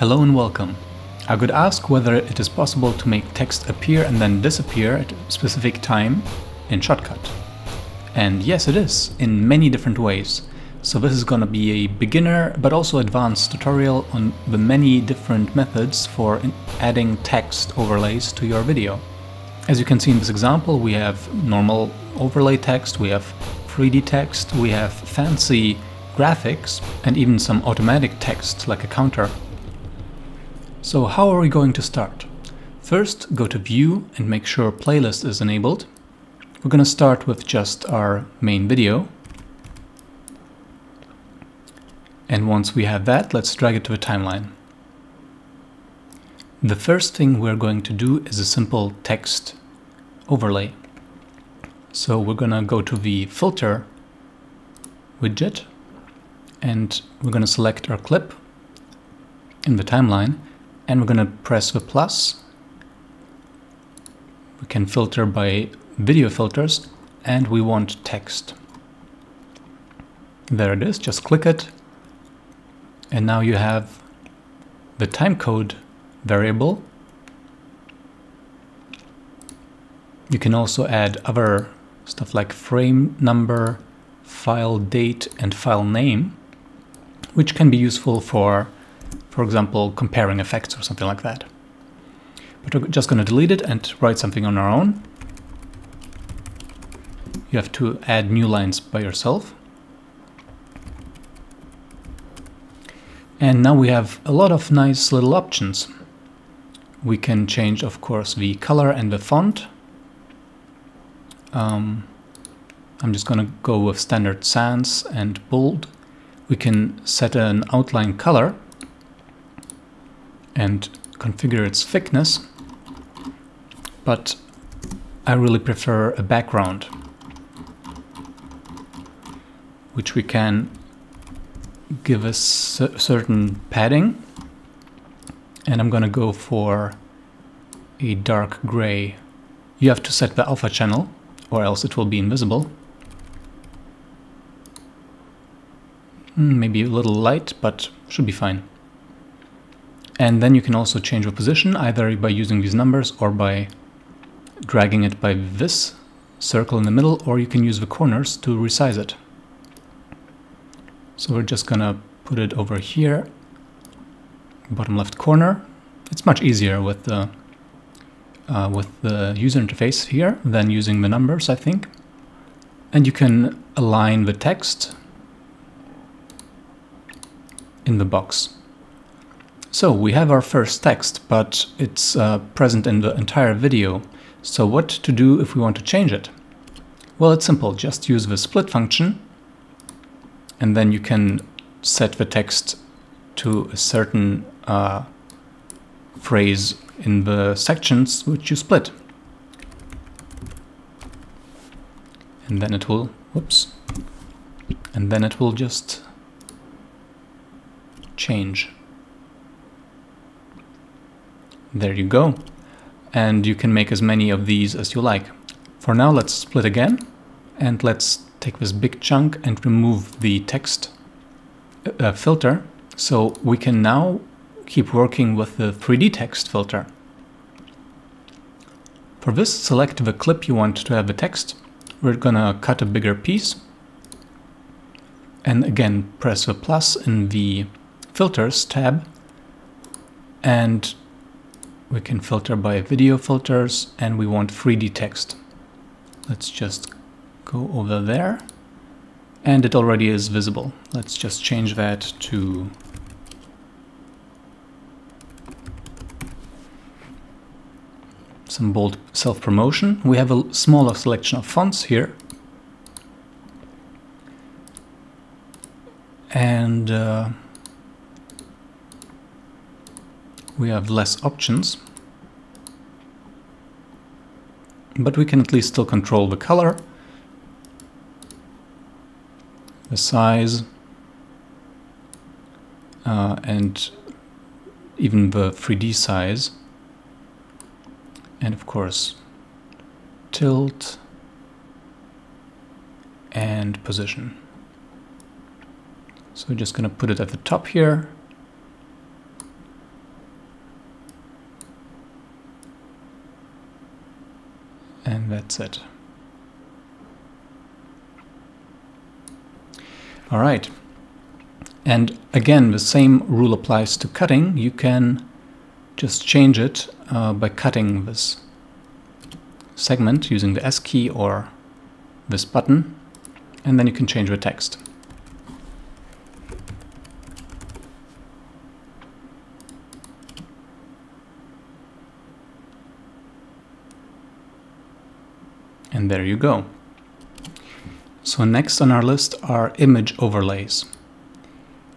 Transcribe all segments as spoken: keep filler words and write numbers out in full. Hello and welcome. I could ask whether it is possible to make text appear and then disappear at a specific time in Shotcut. And yes, it is, in many different ways. So this is gonna be a beginner but also advanced tutorial on the many different methods for adding text overlays to your video. As you can see in this example, we have normal overlay text, we have three D text, we have fancy graphics, and even some automatic text like a counter. So how are we going to start? First, go to View and make sure Playlist is enabled. We're gonna start with just our main video. And once we have that, let's drag it to the timeline. The first thing we're going to do is a simple text overlay. So we're gonna go to the filter widget and we're gonna select our clip in the timeline and we're gonna press the plus. We can filter by video filters and we want text. There it is, just click it. And now you have the timecode variable. You can also add other stuff like frame number, file date, and file name, which can be useful for, for example, comparing effects or something like that. But we're just going to delete it and write something on our own. You have to add new lines by yourself. And now we have a lot of nice little options. We can change, of course, the color and the font. Um, I'm just gonna go with standard sans and bold. We can set an outline color and configure its thickness, but I really prefer a background, which we can give a certain padding, and I'm gonna go for a dark gray. You have to set the alpha channel or else it will be invisible. Maybe a little light, but should be fine. And then you can also change the position either by using these numbers or by dragging it by this circle in the middle, or you can use the corners to resize it. So we're just gonna put it over here, bottom left corner. It's much easier with the uh, with the user interface here than using the numbers, I think. And you can align the text in the box. So we have our first text, but it's uh, present in the entire video. So what to do if we want to change it? Well, it's simple. Just use the split function. And then you can set the text to a certain uh, phrase in the sections which you split. And then it will, whoops, and then it will just change. There you go. And you can make as many of these as you like. For now, let's split again and let's take this big chunk and remove the text uh, filter, so we can now keep working with the three D text filter. For this, select the clip you want to have the text. We're gonna cut a bigger piece. And again, press the plus in the filters tab. And we can filter by video filters, and we want three D text. Let's just go over there, and it already is visible. Let's just change that to some bold self-promotion. We have a smaller selection of fonts here. And uh, we have less options. But we can at least still control the color, the size, uh, and even the three D size, and of course tilt and position. So we're just going to put it at the top here and that's it. All right. And again, the same rule applies to cutting. You can just change it uh, by cutting this segment using the S key or this button, and then you can change the text. And there you go. So next on our list are image overlays.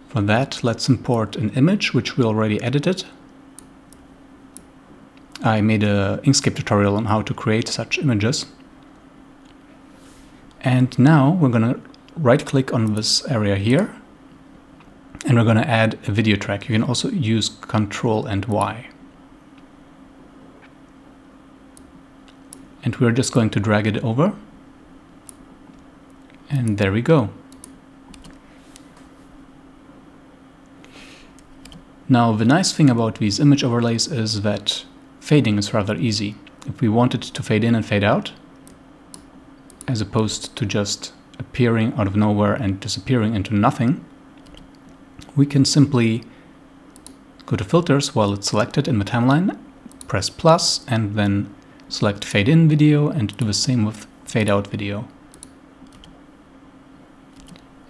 For that, let's import an image which we already edited. I made an Inkscape tutorial on how to create such images. And now we're going to right-click on this area here, and we're going to add a video track. You can also use Ctrl and Y. And we're just going to drag it over. And there we go. Now, the nice thing about these image overlays is that fading is rather easy. If we wanted to fade in and fade out, as opposed to just appearing out of nowhere and disappearing into nothing, we can simply go to filters while it's selected in the timeline, press plus, and then select fade in video, and do the same with fade out video.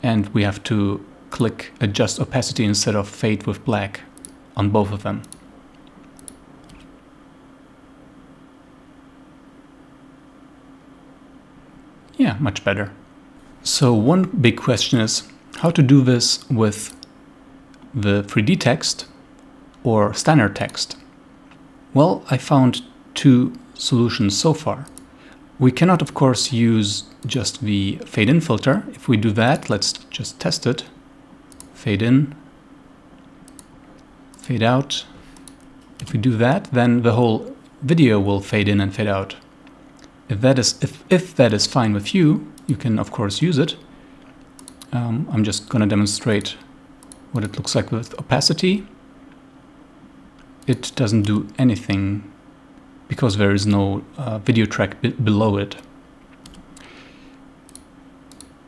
And we have to click adjust opacity instead of fade with black on both of them. Yeah, much better. So one big question is how to do this with the three D text or standard text. Well, I found two solutions so far. We cannot, of course, use just the fade in filter. If we do that, let's just test it. Fade in, fade out. If we do that, then the whole video will fade in and fade out. If that is, if, if that is fine with you, you can, of course, use it. Um, I'm just going to demonstrate what it looks like with opacity. It doesn't do anything because there is no uh, video track be below it.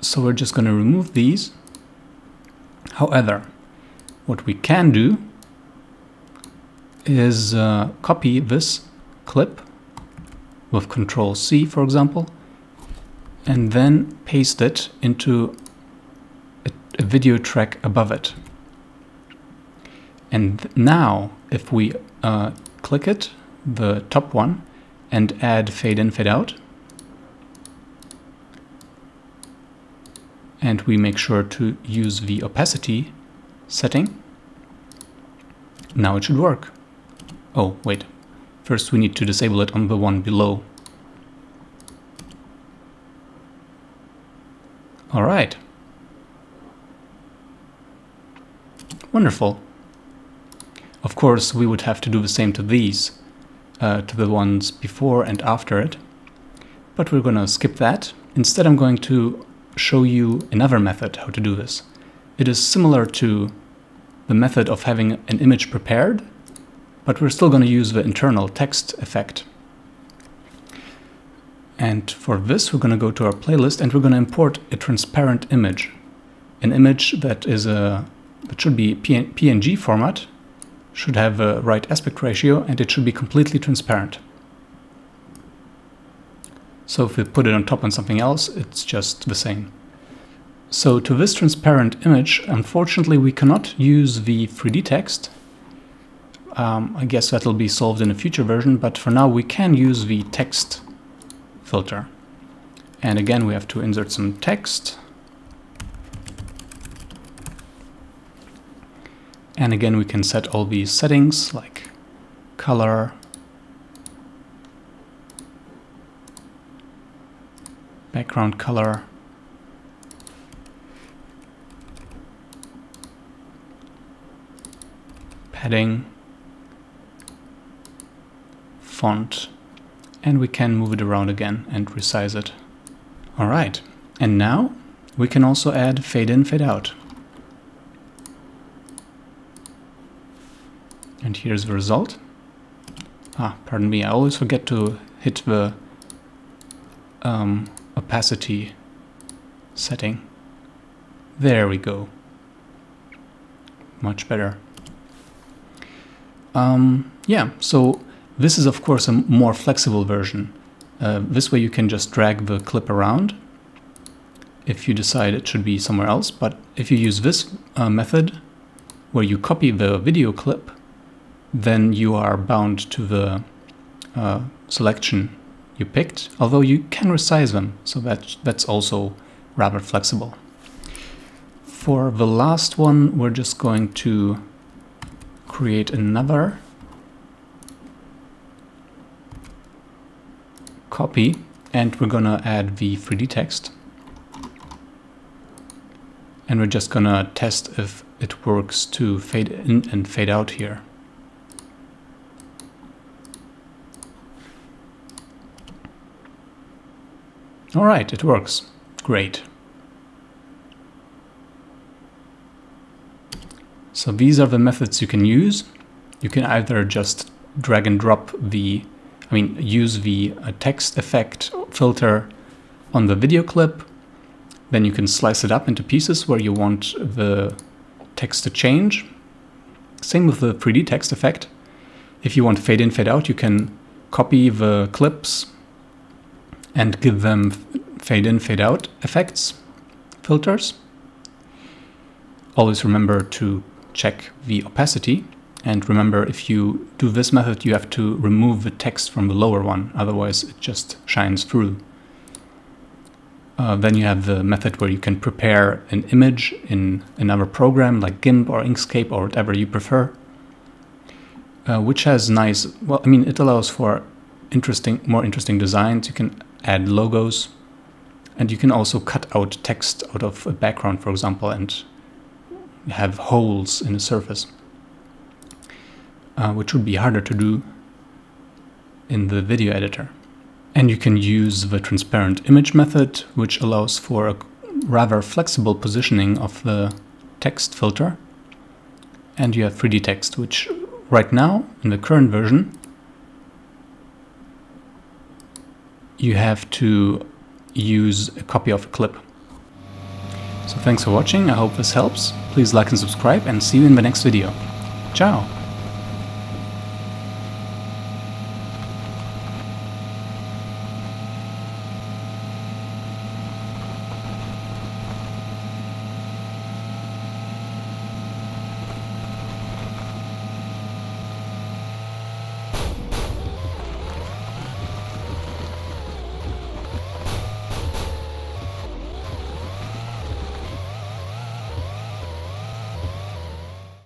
So we're just going to remove these. However, what we can do is uh, copy this clip with Control C, for example, and then paste it into a, a video track above it. And now, if we uh, click it, the top one, and add fade in, fade out, and we make sure to use the opacity setting, now it should work. Oh, wait. First, we need to disable it on the one below. All right. Wonderful. Of course, we would have to do the same to these, uh, to the ones before and after it. But we're going to skip that. Instead, I'm going to show you another method how to do this. It is similar to the method of having an image prepared, but we're still going to use the internal text effect. And for this, we're going to go to our playlist and we're going to import a transparent image. An image that is a, that should be P N G format, should have a right aspect ratio, and it should be completely transparent. So if we put it on top on something else, it's just the same. So to this transparent image, unfortunately, we cannot use the three D text. Um, I guess that'll be solved in a future version, but for now we can use the text filter. And again, we have to insert some text. And again, we can set all these settings like color, background color, padding, font, and we can move it around again and resize it. All right, and now we can also add fade in, fade out. And here's the result. Ah, pardon me, I always forget to hit the um, opacity setting. There we go. Much better. Um, yeah, so this is of course a more flexible version. Uh, this way you can just drag the clip around if you decide it should be somewhere else. But if you use this uh, method where you copy the video clip, then you are bound to the uh, selection you picked, although you can resize them. So that, that's also rather flexible. For the last one, we're just going to create another copy, and we're gonna add the three D text. And we're just gonna test if it works to fade in and fade out here. All right, it works. Great. So these are the methods you can use. You can either just drag and drop the, I mean, use the text effect filter on the video clip. Then you can slice it up into pieces where you want the text to change. Same with the three D text effect. If you want fade in, fade out, you can copy the clips and give them fade in, fade out effects, filters. Always remember to check the opacity, and remember if you do this method you have to remove the text from the lower one, otherwise it just shines through. Uh, then you have the method where you can prepare an image in another program like GIMP or Inkscape or whatever you prefer, uh, which has nice, well, I mean, it allows for interesting, more interesting designs. You can add logos, and you can also cut out text out of a background, for example, and have holes in the surface, uh, which would be harder to do in the video editor. And you can use the transparent image method, which allows for a rather flexible positioning of the text filter. And you have three D text, which right now, in the current version, you have to use a copy of a clip. So thanks for watching, I hope this helps. Please like and subscribe, and see you in the next video. Ciao!